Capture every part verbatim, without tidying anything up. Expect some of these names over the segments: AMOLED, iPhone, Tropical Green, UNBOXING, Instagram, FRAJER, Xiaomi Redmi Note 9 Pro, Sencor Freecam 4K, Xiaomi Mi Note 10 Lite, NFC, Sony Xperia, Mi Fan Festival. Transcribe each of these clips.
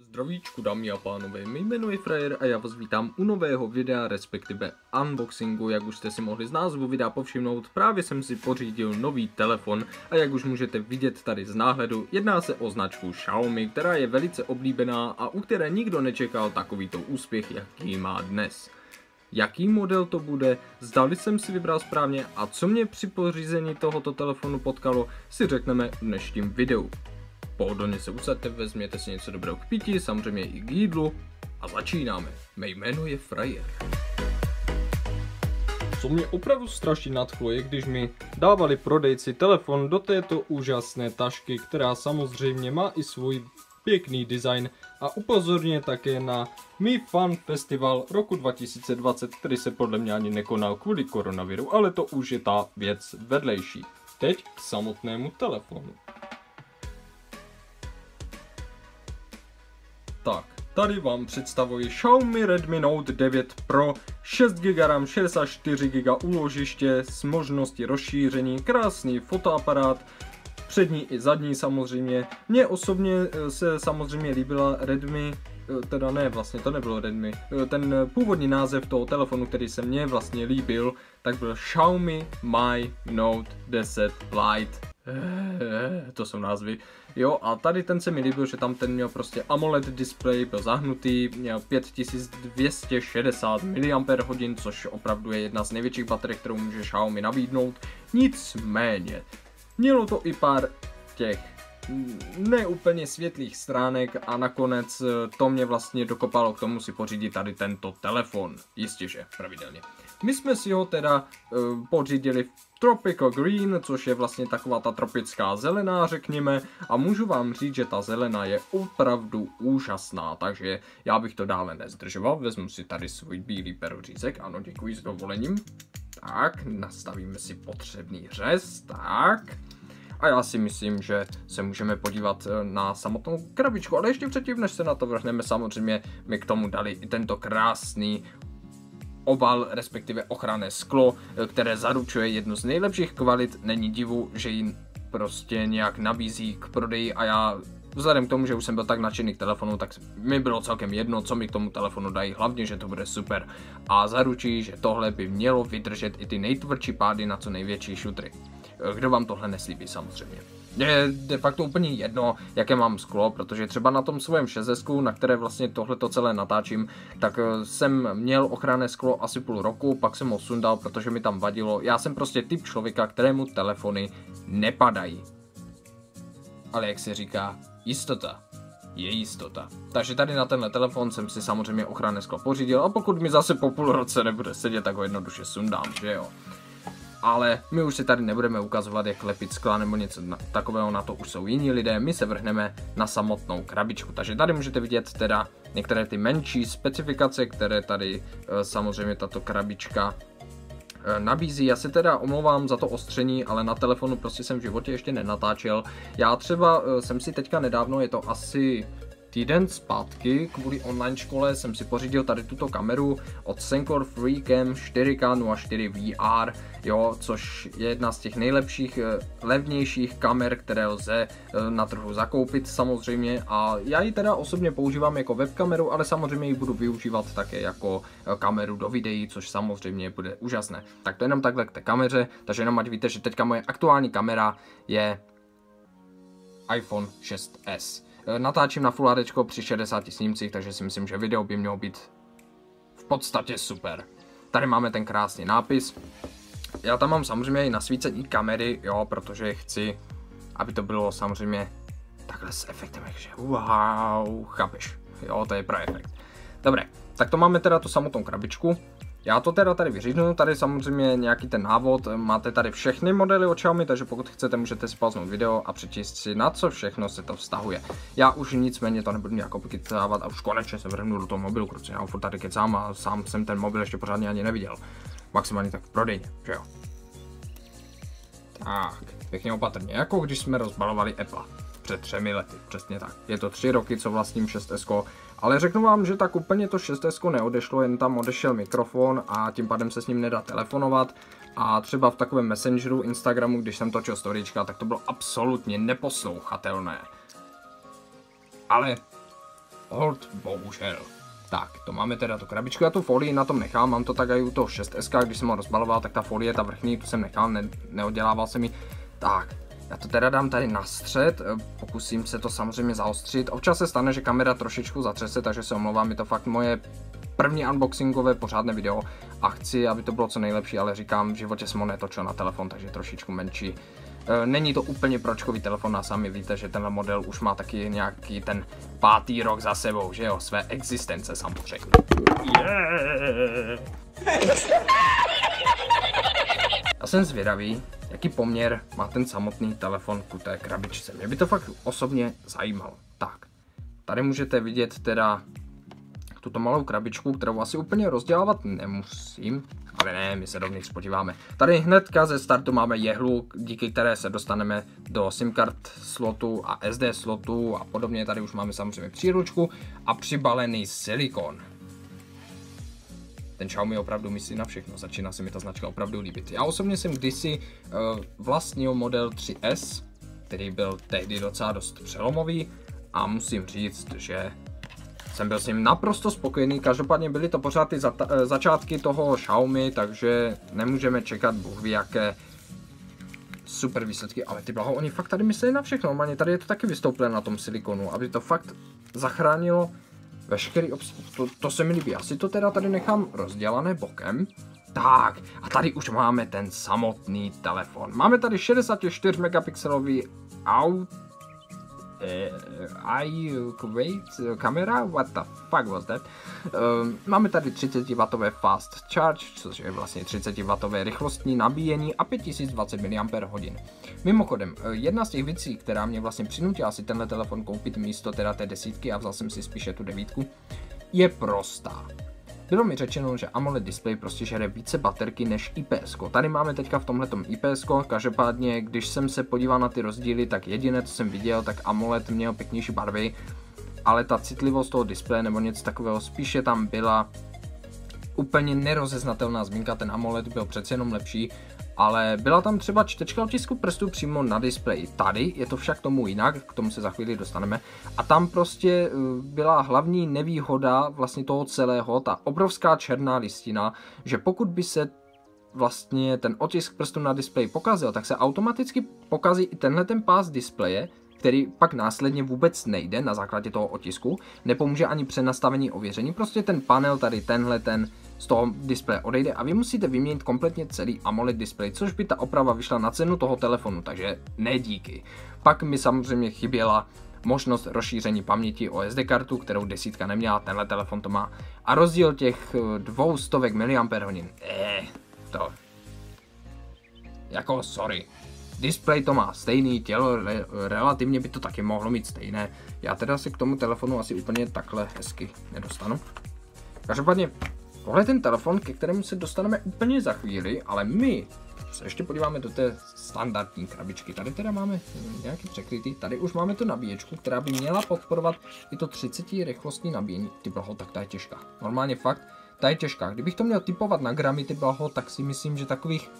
Zdravíčku dámy a pánové, jmenuji Frajer a já vás vítám u nového videa, respektive unboxingu. Jak už jste si mohli z názvu videa povšimnout, právě jsem si pořídil nový telefon a jak už můžete vidět tady z náhledu, jedná se o značku Xiaomi, která je velice oblíbená a u které nikdo nečekal takovýto úspěch, jaký má dnes. Jaký model to bude, zdali jsem si vybral správně a co mě při pořízení tohoto telefonu potkalo, si řekneme v dnešním videu. Pohodlně se usaďte, vezměte si něco dobrého k pití, samozřejmě i k jídlu a začínáme. Mé jméno je Frajer. Co mě opravdu strašně nadchlo, je když mi dávali prodejci telefon do této úžasné tašky, která samozřejmě má i svůj pěkný design a upozorně také na Mi Fan Festival roku dva tisíce dvacet, který se podle mě ani nekonal kvůli koronaviru, ale to už je ta věc vedlejší. Teď k samotnému telefonu. Tak, tady vám představuji Xiaomi Redmi Note devět Pro, šest gigabajtů RAM, šedesát čtyři gigabajtů úložiště s možností rozšíření, krásný fotoaparát, přední i zadní samozřejmě. Mně osobně se samozřejmě líbila Redmi, teda ne vlastně, to nebylo Redmi, ten původní název toho telefonu, který se mně vlastně líbil, tak byl Xiaomi Mi Note deset Lite. To jsou názvy. Jo, a tady ten se mi líbil, že tam ten měl prostě AMOLED display, byl zahnutý, měl pět tisíc dvě stě šedesát miliampérhodin, což opravdu je jedna z největších baterií, kterou může Xiaomi nabídnout. Nicméně, mělo to i pár těch neúplně světlých stránek a nakonec to mě vlastně dokopalo k tomu si pořídit tady tento telefon. Jistěže, pravidelně. My jsme si ho teda uh, pořídili v Tropical Green, což je vlastně taková ta tropická zelená, řekněme, a můžu vám říct, že ta zelená je opravdu úžasná, takže já bych to dále nezdržoval, vezmu si tady svůj bílý perořízek, ano, děkuji, s dovolením. Tak, nastavíme si potřebný řez, tak. A já si myslím, že se můžeme podívat na samotnou krabičku, ale ještě předtím, než se na to vrhneme, samozřejmě mi k tomu dali i tento krásný obal, respektive ochranné sklo, které zaručuje jednu z nejlepších kvalit. Není divu, že jim prostě nějak nabízí k prodeji a já vzhledem k tomu, že už jsem byl tak nadšený k telefonu, tak mi bylo celkem jedno, co mi k tomu telefonu dají, hlavně, že to bude super a zaručí, že tohle by mělo vydržet i ty nejtvrdší pády na co největší šutry. Kdo vám tohle neslíbí samozřejmě. Je de facto úplně jedno, jaké mám sklo, protože třeba na tom svém šesesku, na které vlastně tohle to celé natáčím, tak jsem měl ochranné sklo asi půl roku, pak jsem ho sundal, protože mi tam vadilo. Já jsem prostě typ člověka, kterému telefony nepadají. Ale jak se říká, jistota je jistota. Takže tady na tenhle telefon jsem si samozřejmě ochranné sklo pořídil a pokud mi zase po půl roce nebude sedět, tak ho jednoduše sundám, že jo. Ale my už si tady nebudeme ukazovat, jak lepit skla nebo něco takového, na to už jsou jiní lidé, my se vrhneme na samotnou krabičku. Takže tady můžete vidět teda některé ty menší specifikace, které tady samozřejmě tato krabička nabízí. Já se teda omlouvám za to ostření, ale na telefonu prostě jsem v životě ještě nenatáčel. Já třeba jsem si teďka nedávno, je to asi týden zpátky, kvůli online škole jsem si pořídil tady tuto kameru od Sencor Freecam čtyři ká nula čtyři V R, jo, což je jedna z těch nejlepších, levnějších kamer, které lze na trhu zakoupit samozřejmě a já ji teda osobně používám jako webkameru, ale samozřejmě ji budu využívat také jako kameru do videí, což samozřejmě bude úžasné. Tak to jenom takhle k té kameře, takže jenom ať víte, že teďka moje aktuální kamera je iPhone šest S. Natáčím na Full H D při šedesáti snímcích, takže si myslím, že video by mělo být v podstatě super. Tady máme ten krásný nápis. Já tam mám samozřejmě i nasvícení kamery, jo, protože chci, aby to bylo samozřejmě takhle s efektem, takže wow, chápeš, jo, to je pro efekt. Dobré, tak to máme teda tu samotnou krabičku. Já to teda tady vyříznu, tady samozřejmě nějaký ten návod, máte tady všechny modely od Xiaomi, takže pokud chcete, můžete si pauznout video a přečíst si, na co všechno se to vztahuje. Já už nicméně to nebudu nějak pokytávat a už konečně se vrhnu do toho mobilu, protože já furt tady kecám a sám jsem ten mobil ještě pořádně ani neviděl. Maximálně tak v prodeji, že jo. Tak, pěkně opatrně, jako když jsme rozbalovali Apple před třemi lety, přesně tak. Je to tři roky, co vlastním šest S, ale řeknu vám, že tak úplně to šest S neodešlo, jen tam odešel mikrofon a tím pádem se s ním nedá telefonovat. A třeba v takovém Messengeru Instagramu, když jsem točil storyčka, tak to bylo absolutně neposlouchatelné. Ale hold, bohužel. Tak, to máme teda tu krabičku, já tu folii na tom nechám, mám to tak i u toho šest S, když jsem ho rozbaloval, tak ta folie, ta vrchní, tu jsem nechal, ne, neoddělával se mi. Tak, já to teda dám tady na střed, pokusím se to samozřejmě zaostřit, občas se stane, že kamera trošičku zatřese, takže se omlouvám, je to fakt moje první unboxingové pořádné video a chci, aby to bylo co nejlepší, ale říkám, v životě jsem ho netočil na telefon, takže trošičku menší. Není to úplně pročkový telefon a sami víte, že tenhle model už má taky nějaký ten pátý rok za sebou, že jo, své existence samozřejmě. Yeah. Já jsem zvědavý, jaký poměr má ten samotný telefon k té krabičce. Mě by to fakt osobně zajímalo. Tak, tady můžete vidět teda tuto malou krabičku, kterou asi úplně rozdělávat nemusím, ale ne, my se dovnitř podíváme. Tady hnedka ze startu máme jehlu, díky které se dostaneme do SIM card slotu a S D slotu a podobně. Tady už máme samozřejmě příručku a přibalený silikon. Ten Xiaomi opravdu myslí na všechno, začíná se mi ta značka opravdu líbit. Já osobně jsem kdysi uh, vlastnil model tři S, který byl tehdy docela dost přelomový a musím říct, že jsem byl s ním naprosto spokojený, každopádně byly to pořád ty začátky toho Xiaomi, takže nemůžeme čekat bůhví jaké super výsledky, ale ty blaho, oni fakt tady mysleli na všechno, normálně tady je to taky vystouplé na tom silikonu, aby to fakt zachránilo veškerý obsah, to, to se mi líbí, asi to teda tady nechám rozdělané bokem. Tak, a tady už máme ten samotný telefon, máme tady šedesát čtyři megapixelový auto, Uh, kamera? What the fuck was that? Uh, máme tady třicet wattové fast charge, což je vlastně třicet wattové rychlostní nabíjení a pět tisíc dvacet miliampérhodin. Mimochodem, jedna z těch věcí, která mě vlastně přinutila si tenhle telefon koupit místo teda té desítky a vzal jsem si spíše tu devítku, je prostá. Bylo mi řečeno, že AMOLED display prostě žere více baterky než I P S. Tady máme teďka v tomhletom I P S, každopádně když jsem se podíval na ty rozdíly, tak jediné, co jsem viděl, tak AMOLED měl pěknější barvy, ale ta citlivost toho displeje nebo něco takového spíše tam byla úplně nerozeznatelná zmínka, ten AMOLED byl přece jenom lepší, ale byla tam třeba čtečka otisku prstů přímo na displeji. Tady je to však tomu jinak, k tomu se za chvíli dostaneme. A tam prostě byla hlavní nevýhoda vlastně toho celého, ta obrovská černá listina, že pokud by se vlastně ten otisk prstů na displeji pokazil, tak se automaticky pokazí i tenhle ten pás displeje, který pak následně vůbec nejde na základě toho otisku, nepomůže ani přenastavení ověření, prostě ten panel tady tenhle ten z toho displeje odejde a vy musíte vyměnit kompletně celý AMOLED displej, což by ta oprava vyšla na cenu toho telefonu, takže ne díky. Pak mi samozřejmě chyběla možnost rozšíření paměti o S D kartu, kterou desítka neměla, tenhle telefon to má. A rozdíl těch dvou stovek miliampérhodin, eh, to, jako sorry. Display to má stejný, tělo re, relativně by to taky mohlo mít stejné. Já teda se k tomu telefonu asi úplně takhle hezky nedostanu. Každopádně, tohle je ten telefon, ke kterému se dostaneme úplně za chvíli, ale my se ještě podíváme do té standardní krabičky. Tady teda máme nějaký překrytý, tady už máme tu nabíječku, která by měla podporovat i to třicetirychlostní nabíjení. Ty blaho, tak ta je těžká. Normálně fakt, ta je těžká. Kdybych to měl typovat na gramy, ty blaho, tak si myslím, že takových,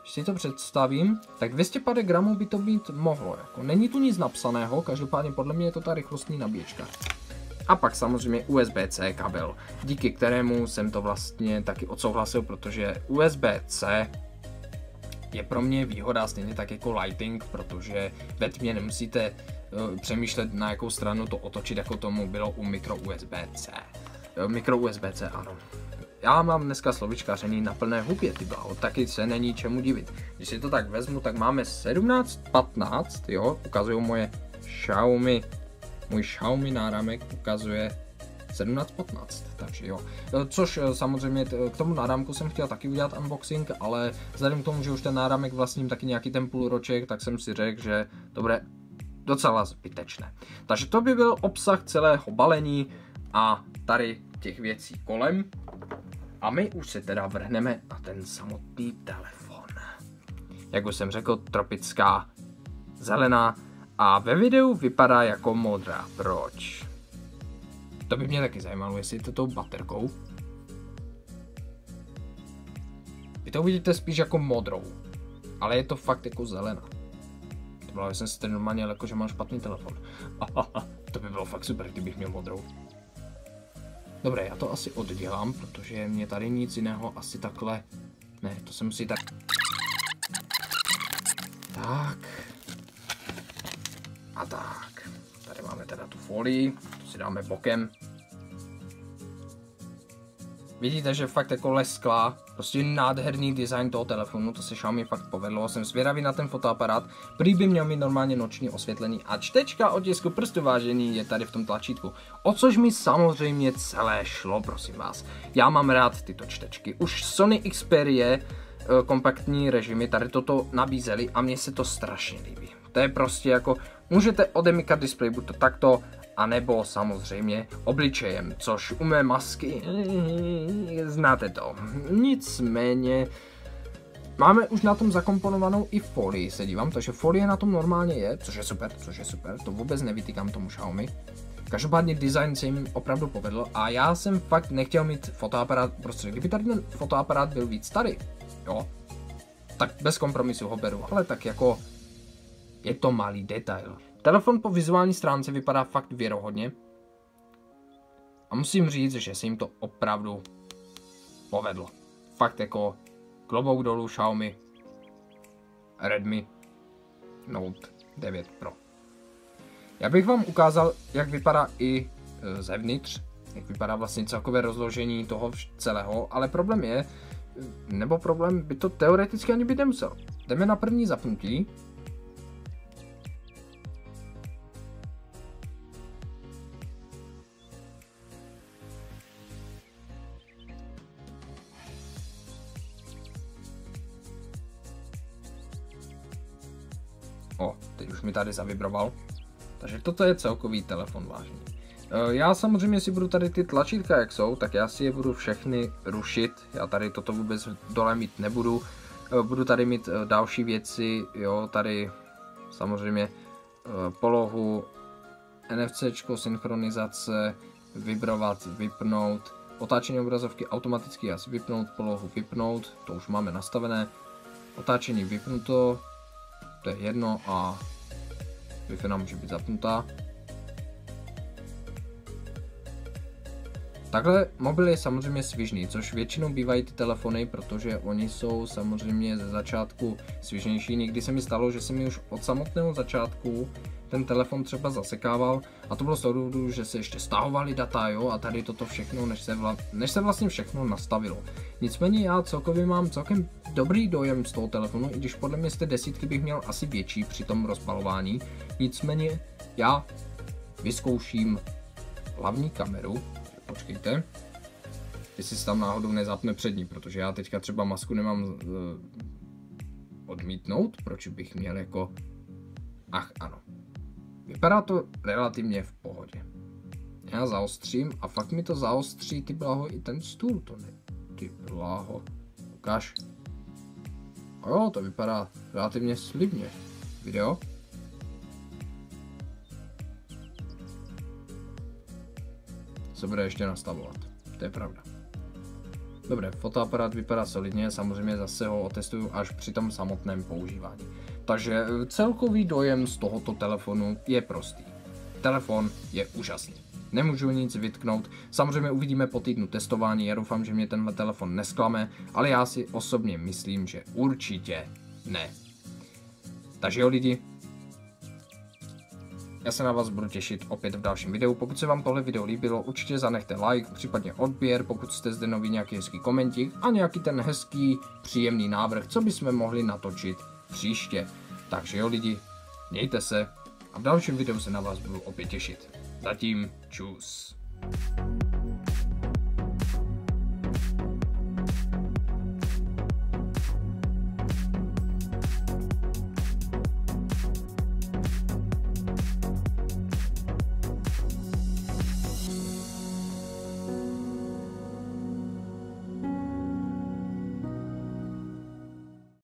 když si to představím, tak dvě stě padesát gramů by to být mohlo. Jako není tu nic napsaného, každopádně podle mě je to ta rychlostní nabíječka. A pak samozřejmě U S B C kabel, díky kterému jsem to vlastně taky odsouhlasil, protože U S B C je pro mě výhoda stejně tak jako lighting, protože ve tmě nemusíte uh, přemýšlet, na jakou stranu to otočit, jako tomu bylo u micro U S B C. Uh, micro U S B C, ano. Já mám dneska slovičkaření na plné hubě, ty blaho, taky se není čemu divit. Když si to tak vezmu, tak máme sedmnáct patnáct, jo, ukazují moje Xiaomi, můj Xiaomi náramek ukazuje sedmnáct patnáct, takže jo. Což samozřejmě k tomu náramku jsem chtěl taky udělat unboxing, ale vzhledem k tomu, že už ten náramek vlastním taky nějaký ten půlroček, tak jsem si řekl, že to bude docela zbytečné. Takže to by byl obsah celého balení a tady těch věcí kolem. A my už se teda vrhneme na ten samotný telefon. Jak už jsem řekl, tropická zelená a ve videu vypadá jako modrá. Proč? To by mě taky zajímalo, jestli je to tou baterkou. Vy to uvidíte spíš jako modrou, ale je to fakt jako zelená. To bylo, že jsem si ten normálně jako, že mám špatný telefon. To by bylo fakt super, kdybych měl modrou. Dobré, já to asi oddělám, protože mě tady nic jiného asi takhle... Ne, to jsem si tak... Tak... A tak... Tady máme teda tu folii, to si dáme bokem. Vidíte, že fakt jako lesklá, prostě nádherný design toho telefonu, to se Xiaomi fakt povedlo, jsem zvědavý na ten fotoaparát, prý by měl mít normálně noční osvětlení a čtečka otisku prstu, vážený, je tady v tom tlačítku, o což mi samozřejmě celé šlo, prosím vás. Já mám rád tyto čtečky, už Sony Xperia kompaktní režimy tady toto nabízeli a mně se to strašně líbí. To je prostě jako, můžete odemykat displej buď to takto, anebo samozřejmě obličejem, což u mé masky, znáte to. Nicméně, máme už na tom zakomponovanou i folii, se dívám, takže folie na tom normálně je, což je super, což je super, to vůbec nevytýkám tomu Xiaomi. Každopádně design se jim opravdu povedl a já jsem fakt nechtěl mít fotoaparát, prostě kdyby tady ten fotoaparát byl víc tady, jo, tak bez kompromisu ho beru, ale tak jako, je to malý detail. Telefon po vizuální stránce vypadá fakt věrohodně a musím říct, že se jim to opravdu povedlo. Fakt jako klobouk dolů Xiaomi Redmi Note devět Pro. Já bych vám ukázal, jak vypadá i zevnitř, jak vypadá vlastně celkové rozložení toho celého, ale problém je, nebo problém by to teoreticky ani být nemusel. Jdeme na první zapnutí. O, teď už mi tady zavibroval. Takže toto je celkový telefon, vážně. Já samozřejmě si budu tady ty tlačítka, jak jsou, tak já si je budu všechny rušit. Já tady toto vůbec dole mít nebudu. Budu tady mít další věci, jo, tady samozřejmě polohu, N F C, synchronizace, vibrovat, vypnout, otáčení obrazovky automaticky asi vypnout, polohu vypnout, to už máme nastavené, otáčení vypnuto, to je jedno a Wi-Fi nám může být zapnutá. Takhle mobil je samozřejmě svižný, což většinou bývají ty telefony, protože oni jsou samozřejmě ze začátku svižnější. Někdy se mi stalo, že se mi už od samotného začátku ten telefon třeba zasekával a to bylo z toho důvodu, že se ještě stahovali data, jo, a tady toto všechno, než se, vla... než se vlastně všechno nastavilo. Nicméně já celkově mám celkem dobrý dojem z toho telefonu, i když podle mě z té desítky bych měl asi větší při tom rozbalování. Nicméně já vyzkouším hlavní kameru, počkejte, jestli se tam náhodou nezapne přední, protože já teďka třeba masku nemám uh, odmítnout, proč bych měl jako, ach ano. Vypadá to relativně v pohodě. Já zaostřím a fakt mi to zaostří, ty bláho, i ten stůl, to ne, ty bláho, ukáž. A jo, to vypadá relativně slibně. Video. Se bude ještě nastavovat, to je pravda. Dobré, fotoaparát vypadá solidně, samozřejmě zase ho otestuju až při tom samotném používání. Takže celkový dojem z tohoto telefonu je prostý. Telefon je úžasný. Nemůžu nic vytknout, samozřejmě uvidíme po týdnu testování, já doufám, že mě tenhle telefon nesklame, ale já si osobně myslím, že určitě ne. Takže jo lidi, já se na vás budu těšit opět v dalším videu, pokud se vám tohle video líbilo, určitě zanechte like, případně odběr, pokud jste zde nový, nějaký hezký komentík a nějaký ten hezký, příjemný návrh, co bychom mohli natočit příště. Takže jo lidi, mějte se a v dalším videu se na vás budu opět těšit. Zatím čus.